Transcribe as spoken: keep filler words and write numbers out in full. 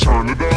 Turn it up.